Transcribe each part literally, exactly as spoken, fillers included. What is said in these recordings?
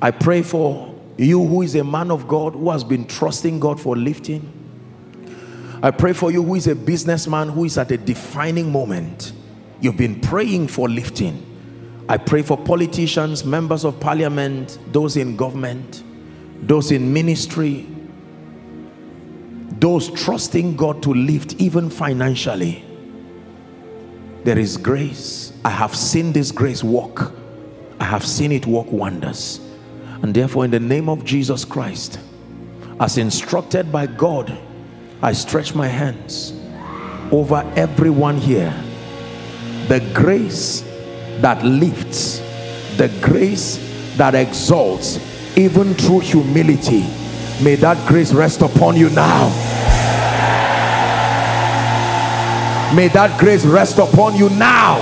I pray for you who is a man of God, who has been trusting God for lifting. I pray for you who is a businessman, who is at a defining moment. You've been praying for lifting. I pray for politicians, members of parliament, those in government, those in ministry, those trusting God to lift even financially. There is grace. I have seen this grace work. I have seen it work wonders. And therefore, in the name of Jesus Christ, as instructed by God, I stretch my hands over everyone here. The grace that lifts, the grace that exalts, even through humility, may that grace rest upon you now. May that grace rest upon you now.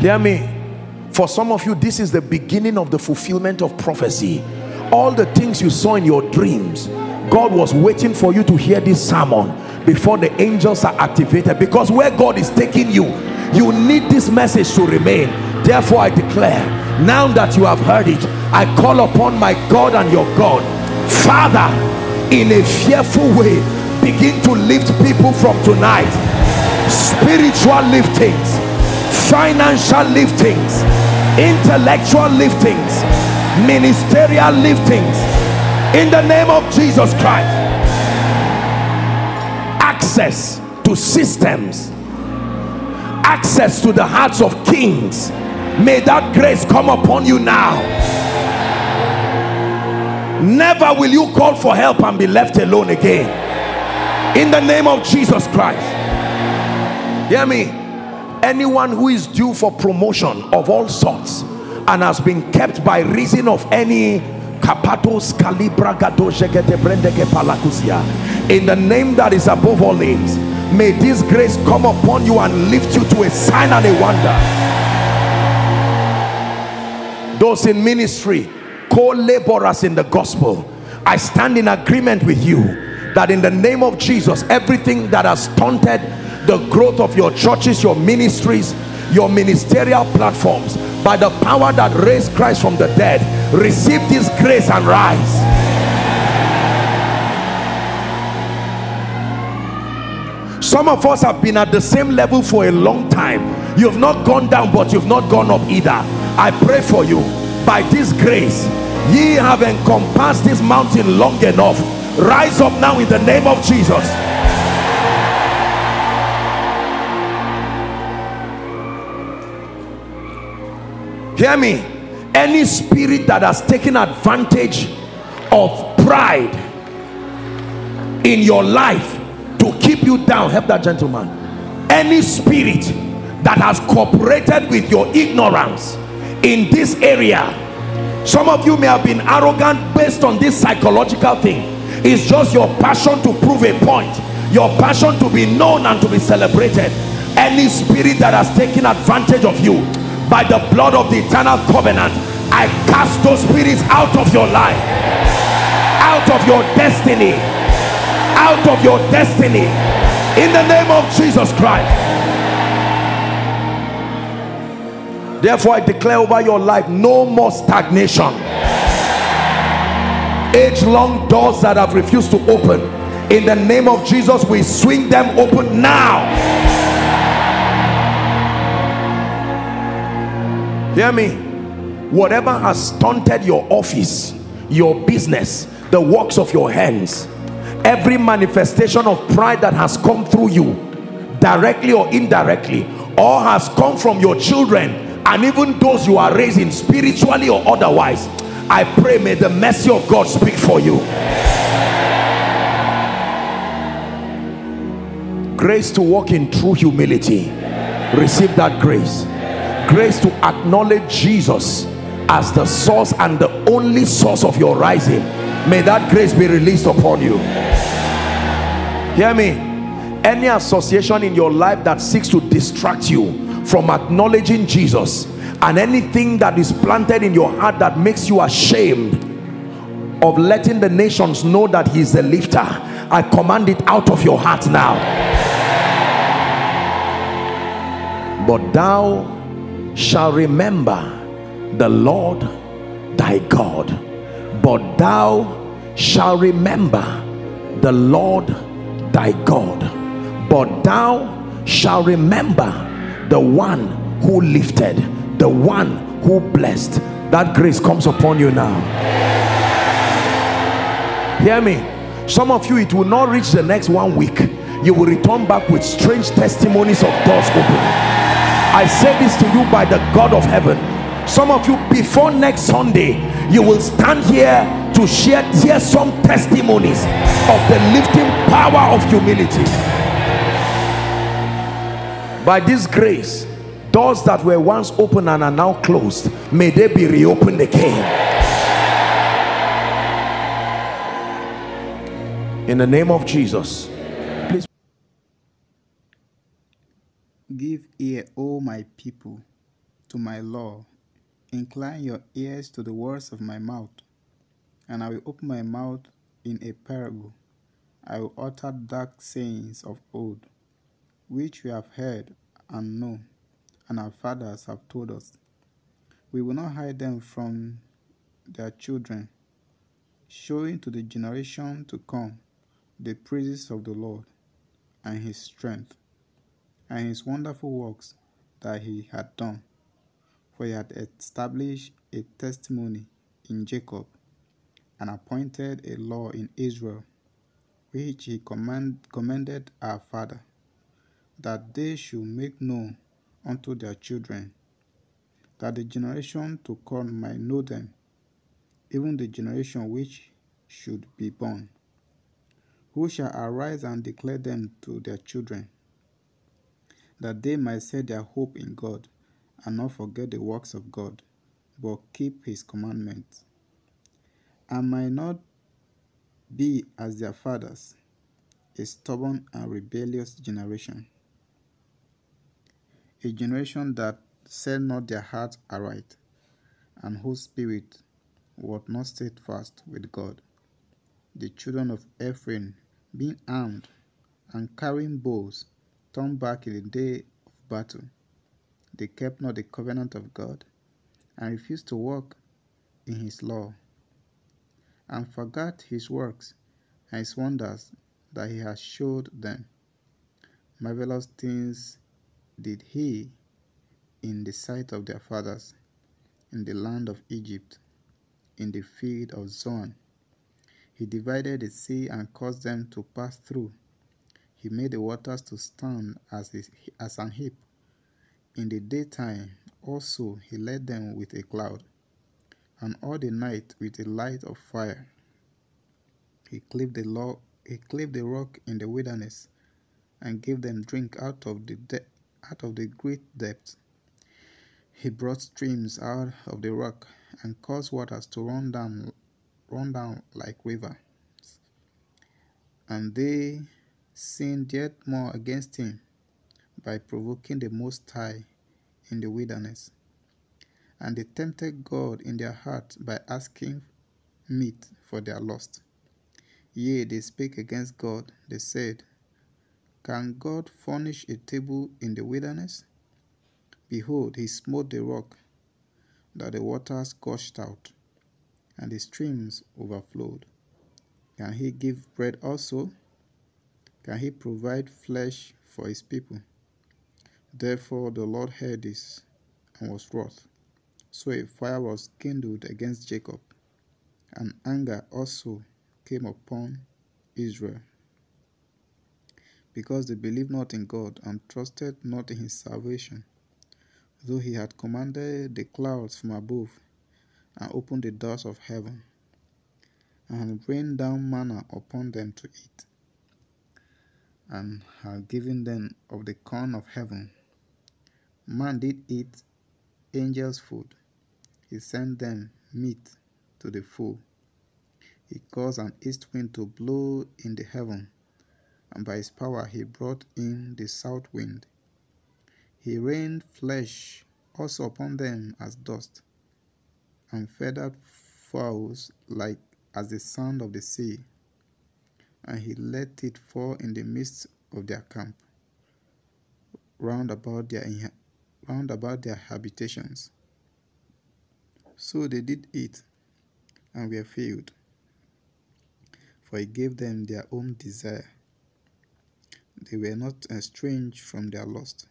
Hear me. For some of you, this is the beginning of the fulfillment of prophecy. All the things you saw in your dreams, God was waiting for you to hear this sermon before the angels are activated, because where God is taking you, you need this message to remain. Therefore, I declare, now that you have heard it, I call upon my God and your God. Father, in a fearful way, begin to lift people from tonight. Spiritual liftings, financial liftings, intellectual liftings, ministerial liftings, in the name of Jesus Christ. Access to systems, access to the hearts of kings. May that grace come upon you now. Never will you call for help and be left alone again, in the name of Jesus Christ. Hear me. Anyone who is due for promotion of all sorts and has been kept by reason of any kapatos kalibra gadoshegete brendeke palakusia, in the name that is above all names, may this grace come upon you and lift you to a sign and a wonder. Those in ministry, co-laborers in the gospel, I stand in agreement with you that in the name of Jesus, everything that has stunted the growth of your churches, your ministries, your ministerial platforms, by the power that raised Christ from the dead, receive this grace and rise. Some of us have been at the same level for a long time. You've not gone down, but you've not gone up either. I pray for you, by this grace, ye have encompassed this mountain long enough. Rise up now in the name of Jesus. Hear me. Any spirit that has taken advantage of pride in your life to keep you down, help that gentleman. Any spirit that has cooperated with your ignorance in this area, some of you may have been arrogant based on this psychological thing. It's just your passion to prove a point, your passion to be known and to be celebrated. Any spirit that has taken advantage of you, by the blood of the eternal covenant, I cast those spirits out of your life, out of your destiny, out of your destiny, in the name of Jesus Christ. Therefore, I declare over your life, no more stagnation. Age-long doors that have refused to open, in the name of Jesus, we swing them open now. Hear me. Whatever has stunted your office, your business, the works of your hands, every manifestation of pride that has come through you, directly or indirectly, or has come from your children, and even those you are raising spiritually or otherwise, I pray, may the mercy of God speak for you. Grace to walk in true humility. Receive that grace. Grace to acknowledge Jesus as the source and the only source of your rising. May that grace be released upon you. Hear me. Any association in your life that seeks to distract you from acknowledging Jesus, and anything that is planted in your heart that makes you ashamed of letting the nations know that he is the lifter, I command it out of your heart now. But thou shall remember the Lord thy God, but thou shalt remember the Lord thy God, but thou shalt remember the one who lifted, the one who blessed. That grace comes upon you now. Hear me, some of you, it will not reach the next one week, you will return back with strange testimonies of doors opening. I say this to you by the God of heaven. Some of you, before next Sunday, you will stand here to share, share some testimonies of the lifting power of humility. By this grace, doors that were once open and are now closed, may they be reopened again. In the name of Jesus. Please. Give ear, O my people, to my law. Incline your ears to the words of my mouth, and I will open my mouth in a parable. I will utter dark sayings of old, which we have heard and know, and our fathers have told us. We will not hide them from their children, showing to the generation to come the praises of the Lord and his strength, and his wonderful works that he had done. For he had established a testimony in Jacob, and appointed a law in Israel, which he command, commended our father, that they should make known unto their children, that the generation to come might know them, even the generation which should be born, who shall arise and declare them to their children, that they might set their hope in God, and not forget the works of God, but keep his commandments, and might not be as their fathers, a stubborn and rebellious generation, a generation that set not their hearts aright, and whose spirit was not steadfast with God. The children of Ephraim, being armed and carrying bows, turned back in the day of battle. They kept not the covenant of God, and refused to walk in his law, and forgot his works and his wonders that he had showed them. Marvelous things did he in the sight of their fathers, in the land of Egypt, in the field of Zoan. He divided the sea and caused them to pass through. He made the waters to stand as, his, as an heap. In the daytime also he led them with a cloud, and all the night with a light of fire. He cleft the law, he cleft the rock in the wilderness, and gave them drink out of the de out of the great depth. He brought streams out of the rock, and caused waters to run down, run down like rivers. And they sinned yet more against him, by provoking the Most High in the wilderness. And they tempted God in their hearts by asking meat for their lust. Yea, they spake against God. They said, Can God furnish a table in the wilderness? Behold, he smote the rock, that the waters gushed out, and the streams overflowed. Can he give bread also? Can he provide flesh for his people? Therefore the Lord heard this, and was wroth. So a fire was kindled against Jacob, and anger also came upon Israel, because they believed not in God, and trusted not in his salvation, though he had commanded the clouds from above, and opened the doors of heaven, and rained down manna upon them to eat, and had given them of the corn of heaven. Man did eat angels' food. He sent them meat to the full. He caused an east wind to blow in the heaven, and by his power he brought in the south wind. He rained flesh also upon them as dust, and feathered fowls like as the sand of the sea, and he let it fall in the midst of their camp, round about their round about their habitations. So they did it, and were filled, for he gave them their own desire. They were not estranged from their lust,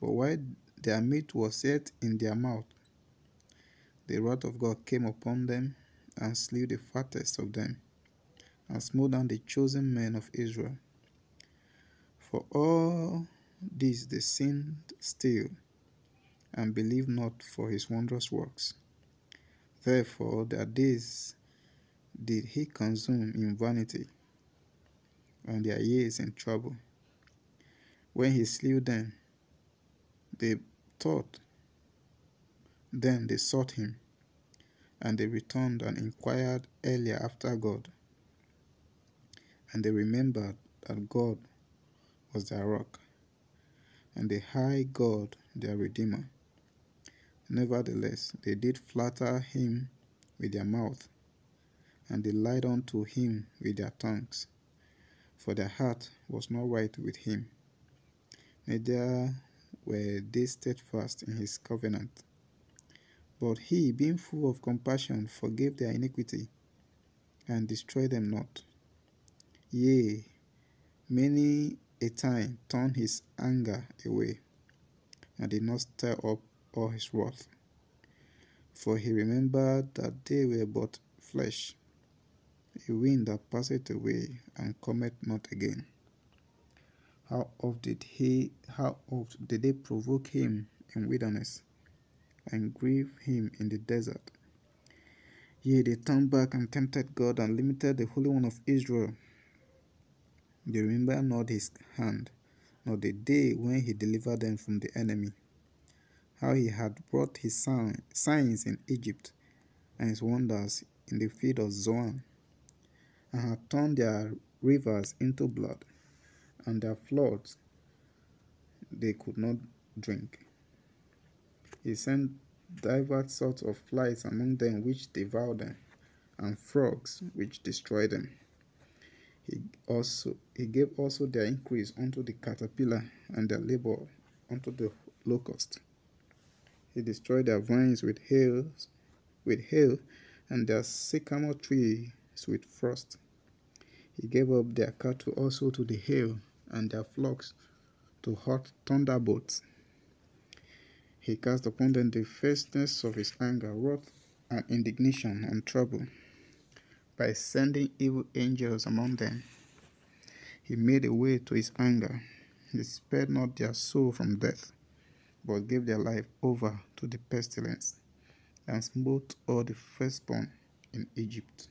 but while their meat was yet in their mouth, the wrath of God came upon them, and slew the fattest of them, and smote down the chosen men of Israel. For all this they sinned still, and believed not for his wondrous works. Therefore their days did he consume in vanity, and their years in trouble. When he slew them, they thought, then they sought him, and they returned and inquired earlier after God. And they remembered that God was their rock, and the high God their Redeemer. Nevertheless, they did flatter him with their mouth, and they lied unto him with their tongues, for their heart was not right with him, neither were they steadfast in his covenant. But he, being full of compassion, forgave their iniquity, and destroyed them not. Yea, many a time turned his anger away, and did not stir up all his wrath. For he remembered that they were but flesh, a wind that passeth away, and cometh not again. How oft did he, how oft did they provoke him in wilderness, and grieve him in the desert? Yea, they turned back and tempted God, and limited the Holy One of Israel. They remember not his hand, nor the day when he delivered them from the enemy, how he had wrought his signs in Egypt, and his wonders in the field of Zoan, and had turned their rivers into blood, and their floods they could not drink. He sent divers sorts of flies among them, which devoured them, and frogs which destroyed them. He also he gave also their increase unto the caterpillar, and their labor unto the locust. He destroyed their vines with hail, with hail, and their sycamore trees with frost. He gave up their cattle also to the hail, and their flocks to hot thunderbolts. He cast upon them the fierceness of his anger, wrath, and indignation, and trouble, by sending evil angels among them. He made a way to his anger. He spared not their soul from death, but gave their life over to the pestilence, and smote all the firstborn in Egypt.